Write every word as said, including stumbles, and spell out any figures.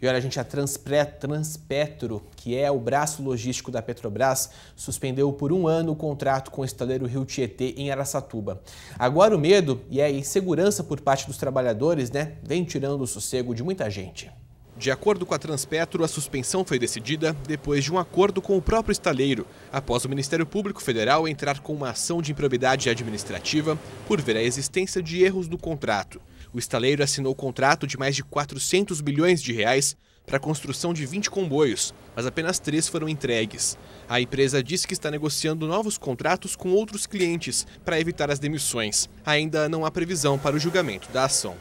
E olha, a gente, a Transpetro, que é o braço logístico da Petrobras, suspendeu por um ano o contrato com o Estaleiro Rio Tietê em Araçatuba. Agora o medo e a insegurança por parte dos trabalhadores, né, vem tirando o sossego de muita gente. De acordo com a Transpetro, a suspensão foi decidida depois de um acordo com o próprio estaleiro, após o Ministério Público Federal entrar com uma ação de improbidade administrativa por ver a existência de erros no contrato. O estaleiro assinou contrato de mais de quatrocentos bilhões de reais para a construção de vinte comboios, mas apenas três foram entregues. A empresa disse que está negociando novos contratos com outros clientes para evitar as demissões. Ainda não há previsão para o julgamento da ação.